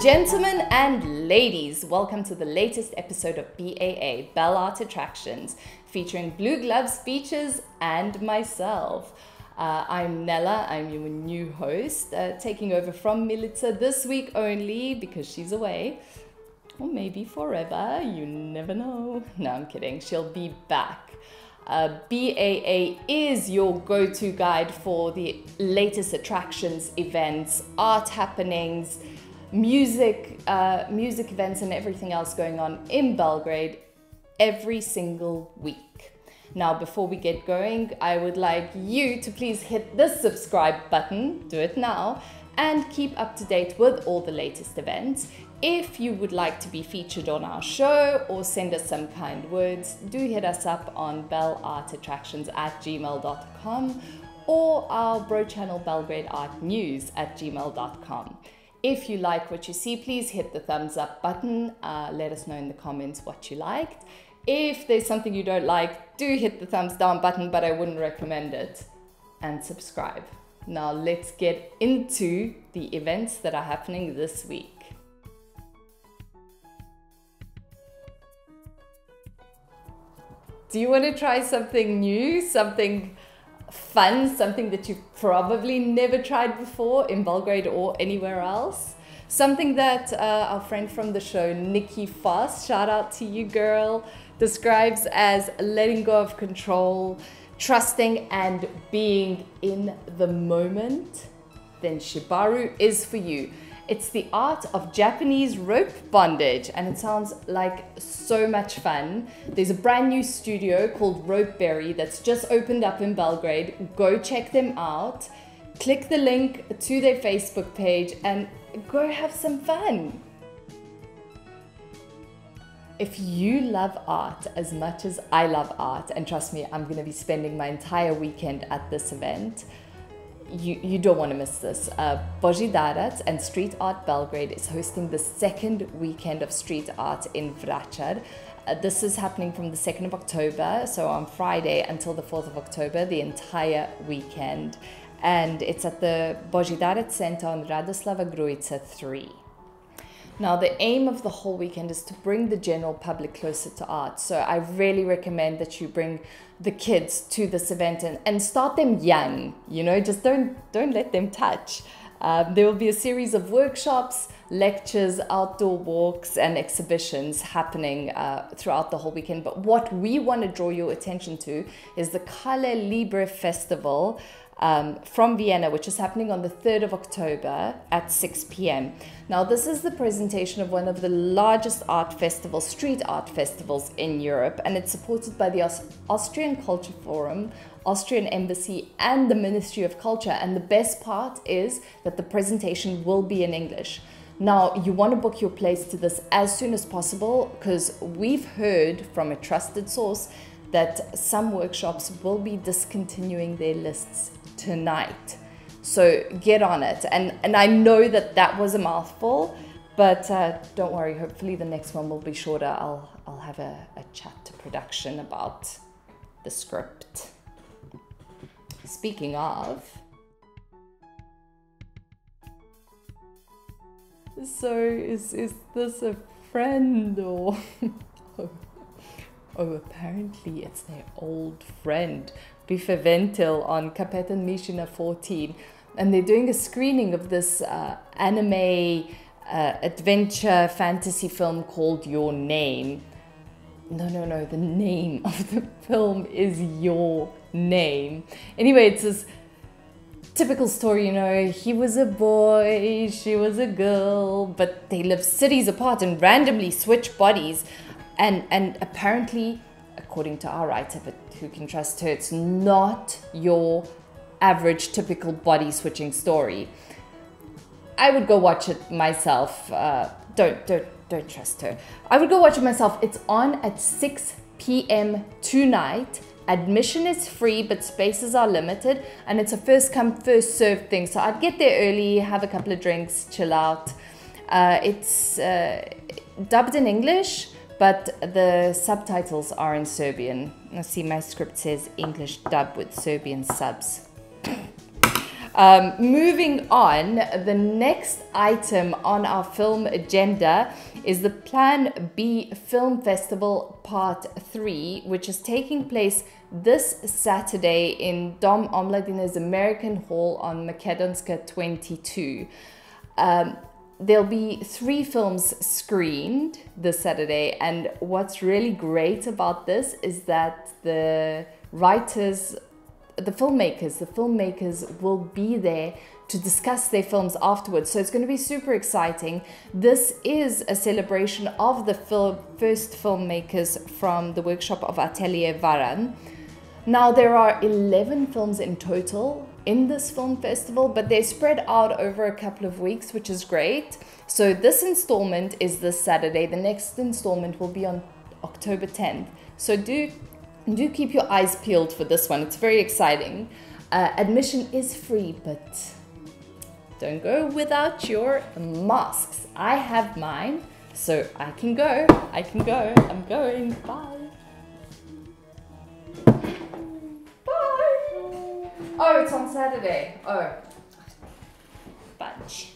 Gentlemen and ladies, welcome to the latest episode of BAA, Bel Art Attractions, featuring Blue Glove Speeches and myself. I'm Nella, I'm your new host, taking over from Milica this week only because she's away. Or maybe forever, you never know. No, I'm kidding, she'll be back. BAA is your go-to guide for the latest attractions, events, art happenings, music events and everything else going on in Belgrade every single week. Now, before we get going, I would like you to please hit the subscribe button, do it now, and keep up to date with all the latest events. If you would like to be featured on our show or send us some kind words, do hit us up on belartattractions@gmail.com or our bro channel Belgrade Art News @gmail.com. If you like what you see, please hit the thumbs up button. Let us know in the comments what you liked. If there's something you don't like, do hit the thumbs down button, but I wouldn't recommend it. And subscribe. Now let's get into the events that are happening this week. Do you want to try something new, something fun, something that you've probably never tried before in Belgrade or anywhere else? Something that our friend from the show, Nikki Foss, shout out to you girl, describes as letting go of control, trusting and being in the moment, then Shibari is for you. It's the art of Japanese rope bondage and it sounds like so much fun. There's a brand new studio called Ropeberry that's just opened up in Belgrade. Go check them out. Click the link to their Facebook page and go have some fun. If you love art as much as I love art, and trust me, I'm gonna be spending my entire weekend at this event, You don't want to miss this. Božidarac and Street Art Belgrade is hosting the second weekend of street art in Vrachar. This is happening from the 2nd of October, so on Friday until the 4th of October, the entire weekend. And it's at the Božidarac Center on Radoslava Grujić 3. Now, the aim of the whole weekend is to bring the general public closer to art. So I really recommend that you bring the kids to this event and start them young, you know, just don't let them touch. There will be a series of workshops, lectures, outdoor walks and exhibitions happening throughout the whole weekend. But what we want to draw your attention to is the Kale Libre Festival from Vienna, which is happening on the 3rd of October at 6 p.m. Now, this is the presentation of one of the largest art festivals, street art festivals in Europe, and it's supported by the Austrian Culture Forum, Austrian Embassy and the Ministry of Culture. And the best part is that the presentation will be in English. Now, you want to book your place to this as soon as possible because we've heard from a trusted source that some workshops will be discontinuing their lists tonight. So get on it. And I know that that was a mouthful, but don't worry, hopefully the next one will be shorter. I'll have a chat to production about the script. Speaking of, so is this a friend or? Oh, apparently it's their old friend, Bife Ventil on Kapetan Mišina 14. And they're doing a screening of this anime adventure fantasy film called Your Name. No, the name of the film is Your Name. Anyway, it's this typical story, you know, he was a boy, she was a girl, but they live cities apart and randomly switch bodies. And apparently, according to our writer, but who can trust her, it's not your average typical body switching story. I would go watch it myself. Don't trust her. I would go watch it myself. It's on at 6 p.m. tonight. Admission is free, but spaces are limited. And it's a first come, first served thing. So I'd get there early, have a couple of drinks, chill out. It's dubbed in English, but the subtitles are in Serbian. Now see, my script says English dub with Serbian subs. Moving on, the next item on our film agenda is the Plan B Film Festival Part 3, which is taking place this Saturday in Dom Omladina's American Hall on Makedonska 22. There'll be 3 films screened this Saturday, and what's really great about this is that the filmmakers will be there to discuss their films afterwards. So it's going to be super exciting. This is a celebration of the first filmmakers from the workshop of Atelier Varan. Now, there are 11 films in total in this film festival, but they're spread out over a couple of weeks, which is great. So this installment is this Saturday. The next installment will be on October 10th. So do keep your eyes peeled for this one. It's very exciting. Admission is free, but don't go without your masks. I have mine, so I can go. I can go. I'm going. Bye. Oh, it's on Saturday. Oh, bunch.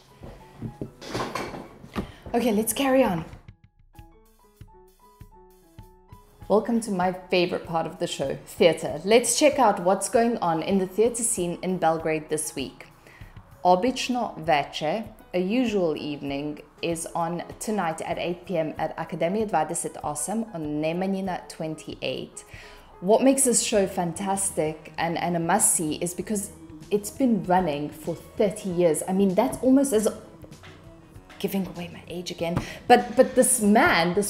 Okay, let's carry on. Welcome to my favorite part of the show, theatre. Let's check out what's going on in the theatre scene in Belgrade this week. Obično Veče, A Usual Evening, is on tonight at 8 p.m. at Akademija 28 on Nemanjina 28. What makes this show fantastic and a must-see is because it's been running for 30 years. I mean, that's almost as... giving away my age again. But this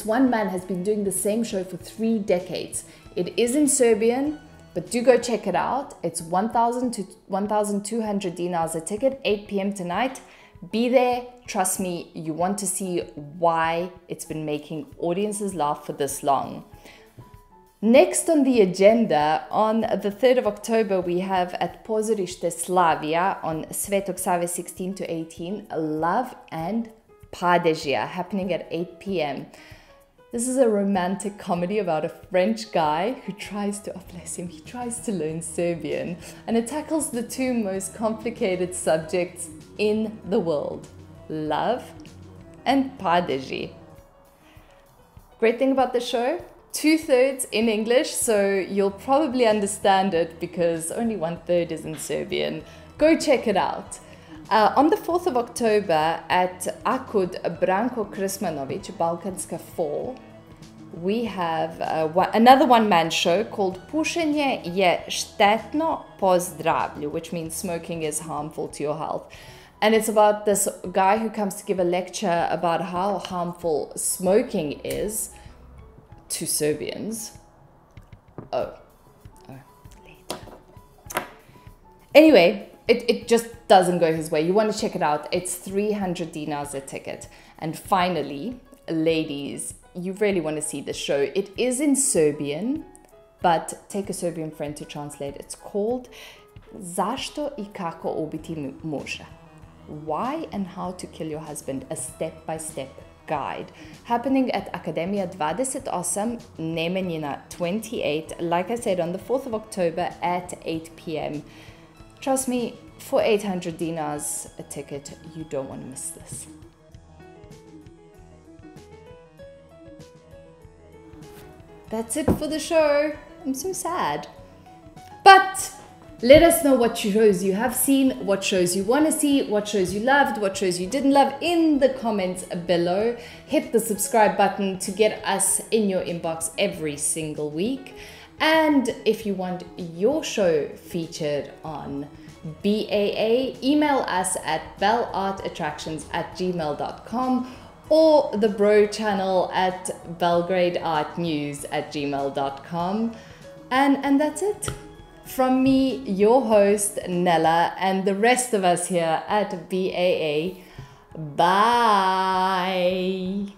one man has been doing the same show for 3 decades. It is in Serbian, but do go check it out. It's 1,000 to 1,200 dinars a ticket, 8 p.m. tonight. Be there. Trust me, you want to see why it's been making audiences laugh for this long. Next on the agenda, on the 3rd of October, we have at Pozorište Slavija on Svetog Save 16 to 18, Love and Padežje, happening at 8 p.m. This is a romantic comedy about a French guy who tries to, oh bless him, he tries to learn Serbian, and it tackles the 2 most complicated subjects in the world, love and padežje. Great thing about the show? 2/3 in English, so you'll probably understand it because only 1/3 is in Serbian. Go check it out. On the 4th of October at AKUD Branko Krsmanović, Balkanska 4, we have another one-man show called Pušenje je štetno pozdravlju, which means smoking is harmful to your health. And it's about this guy who comes to give a lecture about how harmful smoking is to Serbians. Later. Anyway, it just doesn't go his way. You want to check it out. It's 300 dinars a ticket. And finally, ladies, you really want to see the show. It is in Serbian, but take a Serbian friend to translate. It's called Zašto i kako ubiti muža. Why and how to kill your husband, a step-by-step guide, happening at Akademija 28, Nemanjina 28, like I said, on the 4th of October at 8 p.m. Trust me, for 800 dinars a ticket, you don't want to miss this. That's it for the show. I'm so sad. But let us know what shows you have seen, what shows you want to see, what shows you loved, what shows you didn't love in the comments below. Hit the subscribe button to get us in your inbox every single week. And if you want your show featured on BAA, email us at belartattractions@gmail.com or the Bro channel at belgradeartnews@gmail.com. And that's it. From me, your host, Nella, and the rest of us here at BAA, bye!